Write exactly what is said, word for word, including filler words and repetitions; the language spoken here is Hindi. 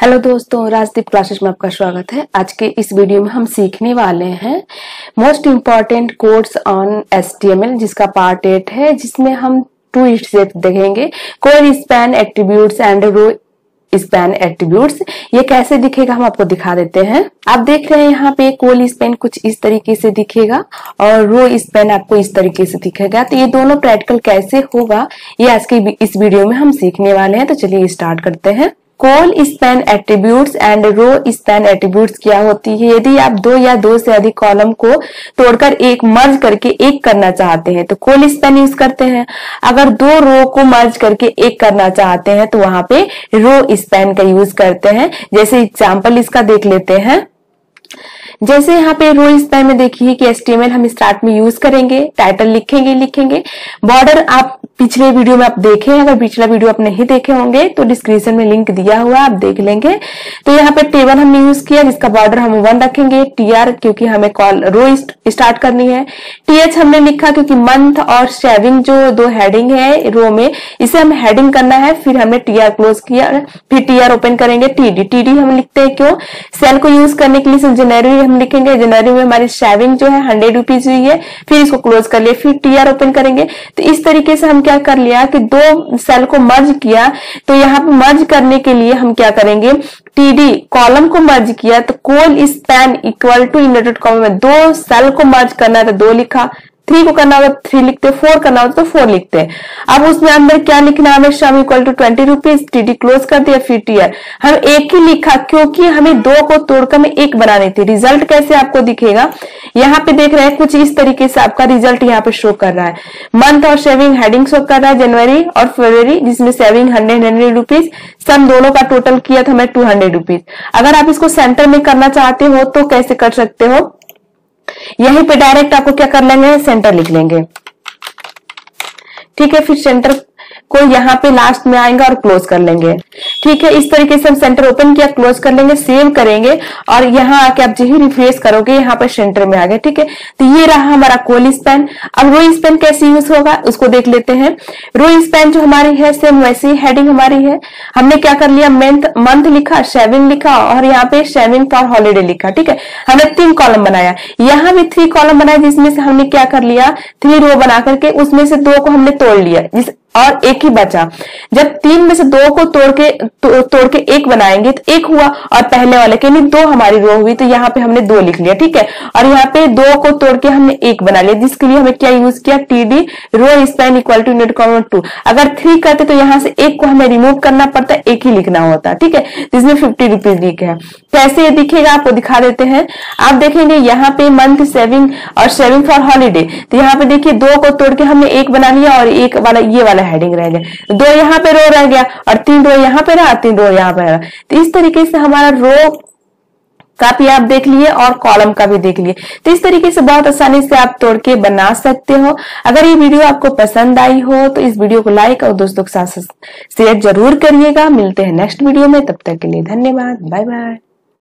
हेलो दोस्तों, राजदीप क्लासेस में आपका स्वागत है। आज के इस वीडियो में हम सीखने वाले हैं most important course on H T M L, जिसका पार्ट एट है, जिसमें हम टू हिस्से देखेंगे। Col span attributes and row span attributes ये कैसे दिखेगा हम आपको दिखा देते हैं। आप देख रहे हैं यहाँ पे कोल स्पैन कुछ इस तरीके से दिखेगा और रो स्पैन आपको इस तरीके से दिखेगा। तो ये दोनों प्रैक्टिकल कैसे होगा ये आज के इस वीडियो में हम सीखने वाले हैं। तो चलिए स्टार्ट करते हैं। Col span attributes and row span attributes क्या होती है? यदि आप दो या दो से अधिक कॉलम को तोड़कर एक मर्ज करके एक करना चाहते हैं तो कोल स्पैन यूज करते हैं। अगर दो रो को मर्ज करके एक करना चाहते हैं तो वहां पे रो स्पैन का यूज करते हैं। जैसे एग्जाम्पल इसका देख लेते हैं। जैसे यहाँ पे रो स्पैन में देखिए कि एच टी एम एल हम स्टार्ट में यूज करेंगे, टाइटल लिखेंगे लिखेंगे बॉर्डर आप पिछले वीडियो में आप देखे हैं, अगर पिछला वीडियो आप नहीं देखे होंगे तो डिस्क्रिप्शन में लिंक दिया हुआ आप देख लेंगे। तो यहाँ पे टेबल हमने यूज किया जिसका बॉर्डर हम वन रखेंगे, टी आर क्योंकि हमें कॉल रो स्टार्ट करनी है, टी एच हमने लिखा क्योंकि मंथ और शेविंग जो दो हेडिंग है रो में इसे हम हेडिंग करना है। फिर हमने टी आर क्लोज किया, फिर टी आर ओपन करेंगे, टी डी टी डी हम लिखते हैं क्यों सेल को यूज करने के लिए। जनवरी हम लिखेंगे, जनवरी में हमारी शेविंग जो है हंड्रेड रुपीज हुई है, फिर इसको क्लोज कर लिए, फिर टी आर ओपन करेंगे। तो इस तरीके से हम क्या कर लिया कि दो सेल को मर्ज किया। तो यहाँ पे मर्ज करने के लिए हम क्या करेंगे, टी डी कॉलम को मर्ज किया तो col span equal to inverted comma में दो सेल को मर्ज करना है तो दो लिखा, थ्री को करना होगा थ्री लिखते, फोर करना होता तो फोर लिखते हैं। अब उसमें अंदर क्या लिखना है, शाम equal to twenty rupees, T D close कर दिया, फिर टी आर हम एक ही लिखा क्योंकि हमें दो को तोड़कर में एक बनानी थी। रिजल्ट कैसे आपको दिखेगा यहाँ पे देख रहे हैं, कुछ इस तरीके से आपका रिजल्ट यहाँ पे शो कर रहा है। मंथ और सेविंग हेडिंग शो कर रहा है, जनवरी और फरवरी जिसमें saving hundred hundred rupees, sum दोनों का टोटल किया था हमें टू हंड्रेड रुपीज। अगर आप इसको सेंटर में करना चाहते हो तो कैसे कर सकते हो, यहीं पे डायरेक्ट आपको क्या कर लेंगे, सेंटर लिख लेंगे, ठीक है। फिर सेंटर को यहाँ पे लास्ट में आएंगे और क्लोज कर लेंगे, ठीक है। इस तरीके से हम सेंटर ओपन किया, क्लोज कर लेंगे, सेव करेंगे और यहाँ आके आप जही रिफ्रेश करोगे यहाँ पर सेंटर में आ गए, ठीक है। तो ये रहा हमारा कोल स्पैन। अब रो स्पैन कैसे यूज होगा उसको देख लेते हैं। रो स्पैन जो हमारी है सेम वैसी हेडिंग हमारी है, हमने क्या कर लिया, मंथ लिखा, शेविंग लिखा और यहाँ पे शेविंग फॉर हॉलीडे लिखा, ठीक है। हमने तीन कॉलम बनाया, यहाँ भी थ्री कॉलम बनाया जिसमें से हमने क्या कर लिया, थ्री रो बना करके उसमें से दो को हमने तोड़ लिया जिस और एक ही बचा। जब तीन में से दो को तोड़ के तो, तोड़ के एक बनाएंगे तो एक हुआ और पहले वाले के लिए दो हमारी रो हुई तो यहाँ पे हमने दो लिख लिया, ठीक है। और यहाँ पे दो को तोड़ के हमने एक बना लिया जिसके लिए हमें क्या यूज किया, T D row span equal to unit comma two. अगर थ्री करते तो यहाँ से एक को हमें रिमूव करना पड़ता, एक ही लिखना होता, ठीक है, जिसमें फिफ्टी रुपीज लिखे है। कैसे ये दिखेगा आपको दिखा देते हैं। आप देखेंगे यहाँ पे मंथ सेविंग और सेविंग फॉर हॉलीडे, तो यहाँ पे देखिए दो को तोड़ के हमने एक बना लिया और एक वाला ये वाला हेडिंग रह गया, दो यहाँ पे रो रह गया और तीन रो यहाँ पे रहा, तीन रो यहाँ पे रहा। तो इस तरीके से हमारा रो का भी आप देख लिए और कॉलम का भी देख लिए। तो इस तरीके से बहुत आसानी से आप तोड़ के बना सकते हो। अगर ये वीडियो आपको पसंद आई हो तो इस वीडियो को लाइक और दोस्तों के साथ शेयर जरूर करिएगा। मिलते हैं नेक्स्ट वीडियो में, तब तक के लिए धन्यवाद, बाय बाय।